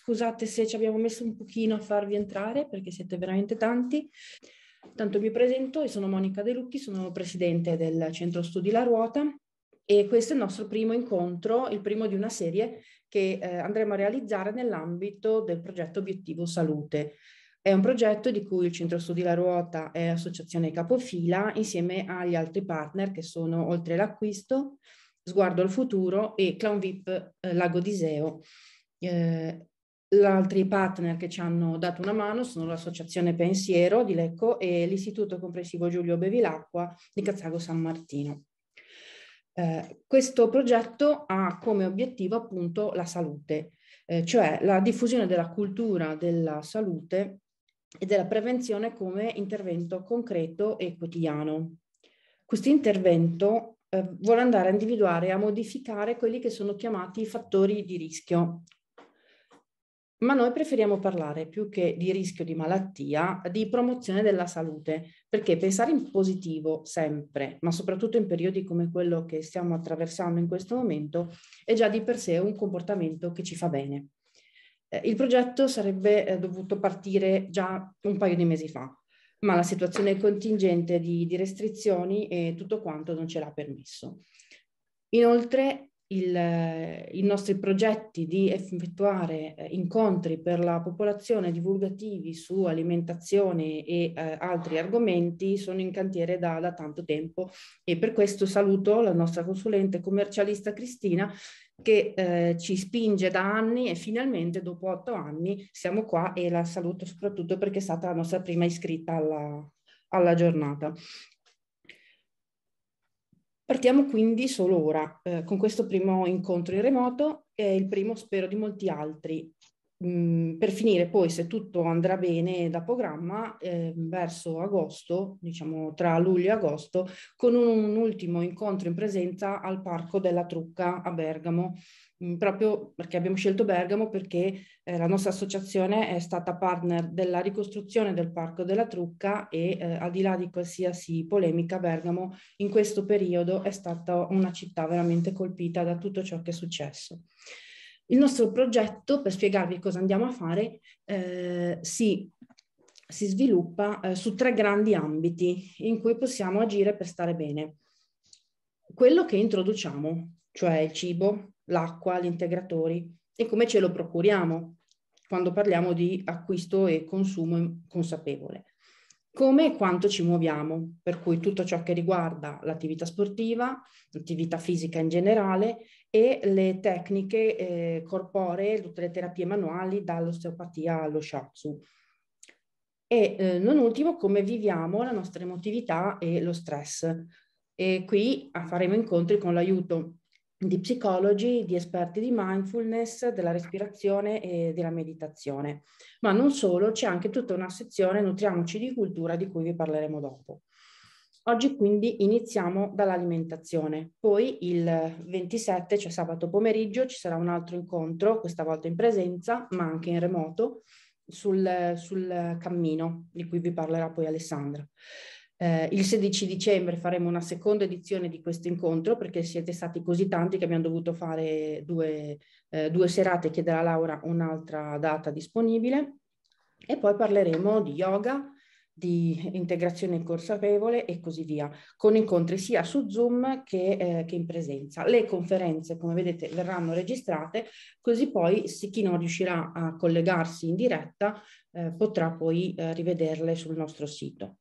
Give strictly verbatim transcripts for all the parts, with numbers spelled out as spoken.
Scusate se ci abbiamo messo un pochino a farvi entrare perché siete veramente tanti. Tanto mi presento, io sono Monica De Lucchi, sono presidente del Centro Studi La Ruota e questo è il nostro primo incontro, il primo di una serie che eh, andremo a realizzare nell'ambito del progetto Obiettivo Salute. È un progetto di cui il Centro Studi La Ruota è associazione capofila insieme agli altri partner che sono Oltre l'Acquisto, Sguardo al Futuro e Clown V I P eh, Lago d'Iseo. Eh, Gli altri partner che ci hanno dato una mano sono l'associazione Pensiero di Lecco e l'istituto comprensivo Giulio Bevilacqua di Cazzago San Martino. Eh, questo progetto ha come obiettivo appunto la salute, eh, cioè la diffusione della cultura della salute e della prevenzione come intervento concreto e quotidiano. Questo intervento eh, vuole andare a individuare e a modificare quelli che sono chiamati fattori di rischio. Ma noi preferiamo parlare più che di rischio di malattia, di promozione della salute, perché pensare in positivo sempre, ma soprattutto in periodi come quello che stiamo attraversando in questo momento, è già di per sé un comportamento che ci fa bene. Eh, il progetto sarebbe eh, dovuto partire già un paio di mesi fa, ma la situazione contingente di, di restrizioni e tutto quanto non ce l'ha permesso. Inoltre, Il, i nostri progetti di effettuare eh, incontri per la popolazione divulgativi su alimentazione e eh, altri argomenti sono in cantiere da, da tanto tempo e per questo saluto la nostra consulente commercialista Cristina che eh, ci spinge da anni e finalmente dopo otto anni siamo qua e la saluto soprattutto perché è stata la nostra prima iscritta alla, alla giornata. Partiamo quindi solo ora, eh, con questo primo incontro in remoto e il primo spero di molti altri, mm, per finire poi, se tutto andrà bene da programma, eh, verso agosto, diciamo tra luglio e agosto, con un, un ultimo incontro in presenza al Parco della Trucca a Bergamo, mm, proprio perché abbiamo scelto Bergamo perché eh, la nostra associazione è stata partner della ricostruzione del Parco della Trucca e eh, al di là di qualsiasi polemica, Bergamo in questo periodo è stata una città veramente colpita da tutto ciò che è successo. Il nostro progetto, per spiegarvi cosa andiamo a fare, eh, si, si sviluppa eh, su tre grandi ambiti in cui possiamo agire per stare bene. Quello che introduciamo, cioè il cibo, l'acqua, gli integratori e come ce lo procuriamo quando parliamo di acquisto e consumo consapevole. Come e quanto ci muoviamo, per cui tutto ciò che riguarda l'attività sportiva, l'attività fisica in generale e le tecniche eh, corporee, tutte le terapie manuali, dall'osteopatia allo shiatsu. E eh, non ultimo, come viviamo la nostra emotività e lo stress. E qui faremo incontri con l'aiuto di psicologi, di esperti di mindfulness, della respirazione e della meditazione. Ma non solo, c'è anche tutta una sezione Nutriamoci di cultura di cui vi parleremo dopo. Oggi quindi iniziamo dall'alimentazione, poi il ventisette, cioè sabato pomeriggio, ci sarà un altro incontro, questa volta in presenza, ma anche in remoto, sul, sul cammino, di cui vi parlerà poi Alessandra. Eh, il sedici dicembre faremo una seconda edizione di questo incontro perché siete stati così tanti che abbiamo dovuto fare due, eh, due serate, chiederà Laura un'altra data disponibile e poi parleremo di yoga, di integrazione consapevole e così via, con incontri sia su Zoom che, eh, che in presenza. Le conferenze, come vedete, verranno registrate, così poi se chi non riuscirà a collegarsi in diretta eh, potrà poi eh, rivederle sul nostro sito,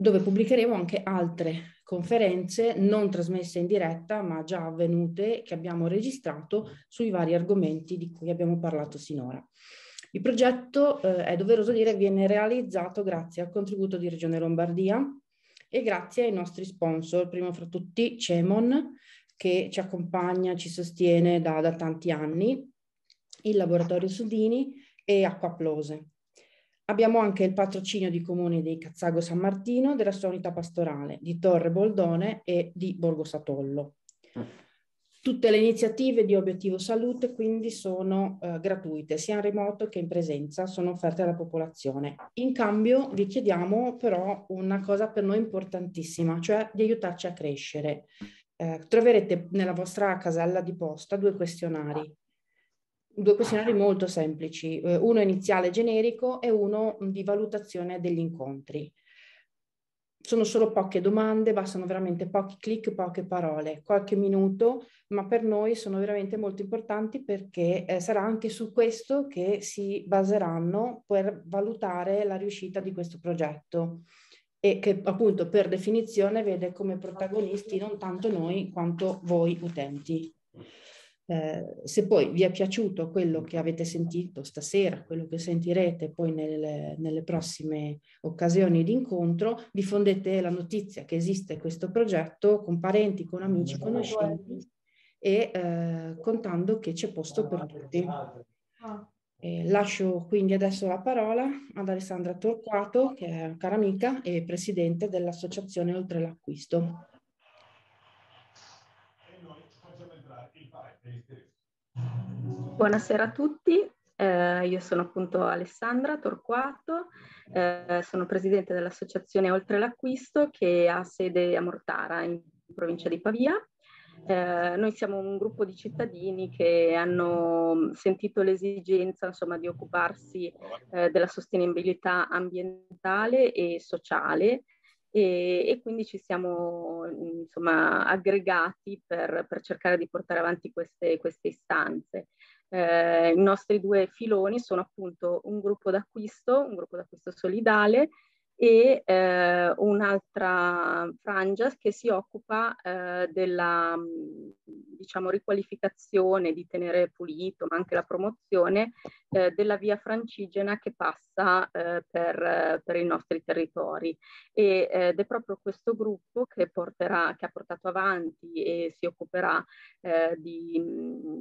dove pubblicheremo anche altre conferenze non trasmesse in diretta ma già avvenute che abbiamo registrato sui vari argomenti di cui abbiamo parlato sinora. Il progetto, eh, è doveroso dire, viene realizzato grazie al contributo di Regione Lombardia e grazie ai nostri sponsor, primo fra tutti CEMON che ci accompagna, ci sostiene da, da tanti anni, il Laboratorio Sudini e Acqua Plose. Abbiamo anche il patrocinio di comuni di Cazzago San Martino, della sua unità pastorale, di Torre Boldone e di Borgo Satollo. Tutte le iniziative di Obiettivo Salute quindi sono eh, gratuite, sia in remoto che in presenza, sono offerte alla popolazione. In cambio vi chiediamo però una cosa per noi importantissima, cioè di aiutarci a crescere. Eh, troverete nella vostra casella di posta due questionari. due questionari molto semplici, uno iniziale generico e uno di valutazione degli incontri. Sono solo poche domande, bastano veramente pochi click, poche parole, qualche minuto, ma per noi sono veramente molto importanti perché eh, sarà anche su questo che si baseranno per valutare la riuscita di questo progetto e che appunto per definizione vede come protagonisti non tanto noi quanto voi utenti. Eh, se poi vi è piaciuto quello che avete sentito stasera, quello che sentirete poi nelle, nelle prossime occasioni di incontro, diffondete la notizia che esiste questo progetto con parenti, con amici, conoscenti e eh, contando che c'è posto per tutti. Eh, lascio quindi adesso la parola ad Alessandra Torquato, che è cara amica e presidente dell'associazione Oltre l'Acquisto. Buonasera a tutti, eh, io sono appunto Alessandra Torquato, eh, sono presidente dell'associazione Oltre l'Acquisto che ha sede a Mortara in provincia di Pavia. Eh, noi siamo un gruppo di cittadini che hanno sentito l'esigenza insomma di occuparsi eh, della sostenibilità ambientale e sociale. E, e quindi ci siamo insomma aggregati per, per cercare di portare avanti queste, queste istanze. Eh, i nostri due filoni sono appunto un gruppo d'acquisto, un gruppo d'acquisto solidale e eh, un'altra frangia che si occupa eh, della diciamo riqualificazione, di tenere pulito, ma anche la promozione eh, della via francigena che passa eh, per, per i nostri territori. E, eh, ed è proprio questo gruppo che, porterà, che ha portato avanti e si occuperà eh, di,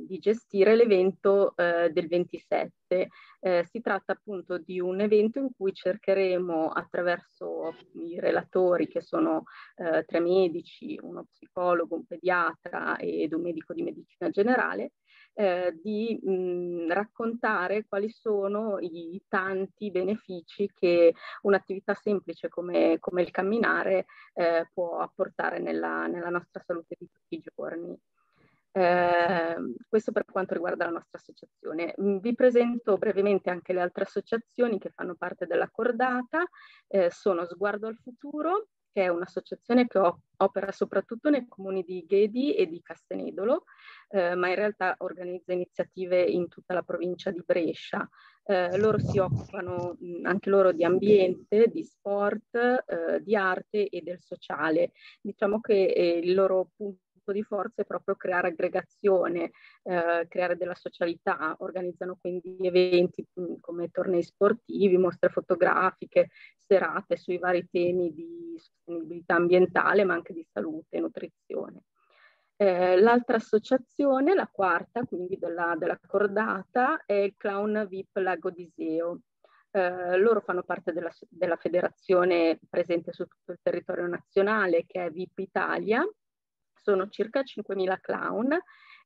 di gestire l'evento eh, del ventisette. Eh, si tratta appunto di un evento in cui cercheremo attraverso i relatori che sono eh, tre medici, uno psicologo, un pediatra ed un medico di medicina generale, eh, di mh, raccontare quali sono i tanti benefici che un'attività semplice come, come il camminare eh, può apportare nella, nella nostra salute di tutti i giorni. Eh, questo per quanto riguarda la nostra associazione. Vi presento brevemente anche le altre associazioni che fanno parte della cordata, eh, sono Sguardo al Futuro, che è un'associazione che opera soprattutto nei comuni di Ghedi e di Castenedolo, eh, ma in realtà organizza iniziative in tutta la provincia di Brescia. Eh, loro si occupano mh, anche loro di ambiente, di sport, eh, di arte e del sociale. Diciamo che eh, il loro punto di forza è proprio creare aggregazione, eh, creare della socialità, organizzano quindi eventi mh, come tornei sportivi, mostre fotografiche, serate sui vari temi di sostenibilità ambientale ma anche di salute e nutrizione. Eh, l'altra associazione, la quarta quindi della, della cordata, è il Clown V I P Lago d'Iseo. Eh, loro fanno parte della, della federazione presente su tutto il territorio nazionale che è V I P Italia. Sono circa cinquemila clown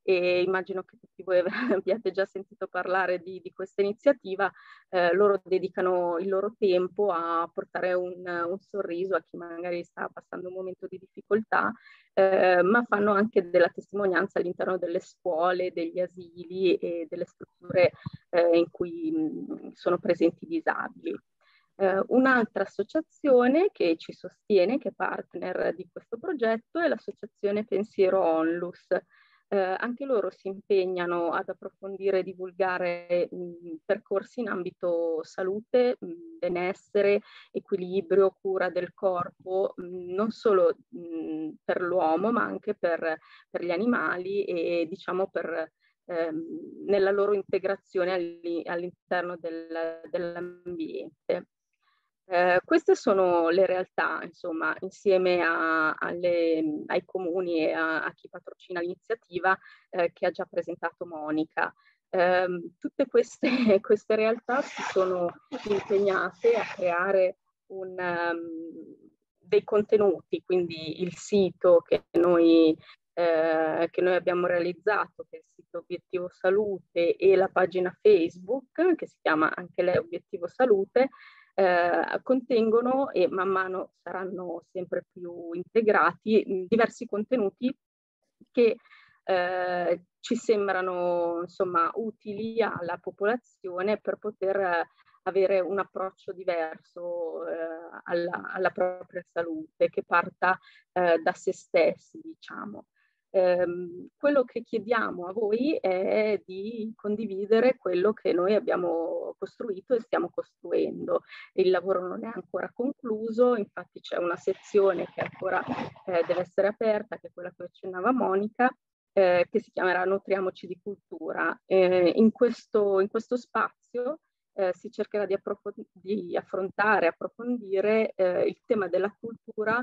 e immagino che tutti voi abbiate già sentito parlare di, di questa iniziativa. Eh, loro dedicano il loro tempo a portare un, un sorriso a chi magari sta passando un momento di difficoltà, eh, ma fanno anche della testimonianza all'interno delle scuole, degli asili e delle strutture eh, in cui mh, sono presenti i disabili. Uh, un'altra associazione che ci sostiene, che è partner di questo progetto, è l'associazione Pensiero Onlus. Uh, anche loro si impegnano ad approfondire e divulgare mh, percorsi in ambito salute, mh, benessere, equilibrio, cura del corpo, mh, non solo mh, per l'uomo ma anche per, per gli animali e diciamo per ehm, nella loro integrazione all all'interno del, dell'ambiente. Eh, queste sono le realtà, insomma, insieme a, alle, ai comuni e a, a chi patrocina l'iniziativa eh, che ha già presentato Monica. Eh, tutte queste, queste realtà si sono impegnate a creare un, um, dei contenuti, quindi il sito che noi, eh, che noi abbiamo realizzato, che è il sito Obiettivo Salute, e la pagina Facebook, che si chiama anche lei Obiettivo Salute, Eh, contengono e man mano saranno sempre più integrati mh, diversi contenuti che eh, ci sembrano insomma utili alla popolazione per poter avere un approccio diverso eh, alla, alla propria salute, che parta eh, da se stessi, diciamo. Ehm, quello che chiediamo a voi è di condividere quello che noi abbiamo costruito e stiamo costruendo. Il lavoro non è ancora concluso, infatti c'è una sezione che ancora eh, deve essere aperta, che è quella che accennava Monica, eh, che si chiamerà Nutriamoci di Cultura. Eh, in, questo, in questo spazio Eh, si cercherà di, di affrontare, approfondire eh, il tema della cultura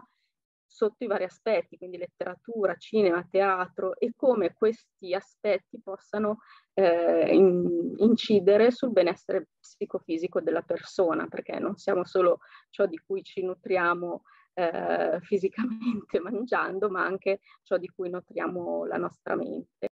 sotto i vari aspetti, quindi letteratura, cinema, teatro, e come questi aspetti possano eh, in incidere sul benessere psicofisico della persona, perché non siamo solo ciò di cui ci nutriamo eh, fisicamente mangiando, ma anche ciò di cui nutriamo la nostra mente.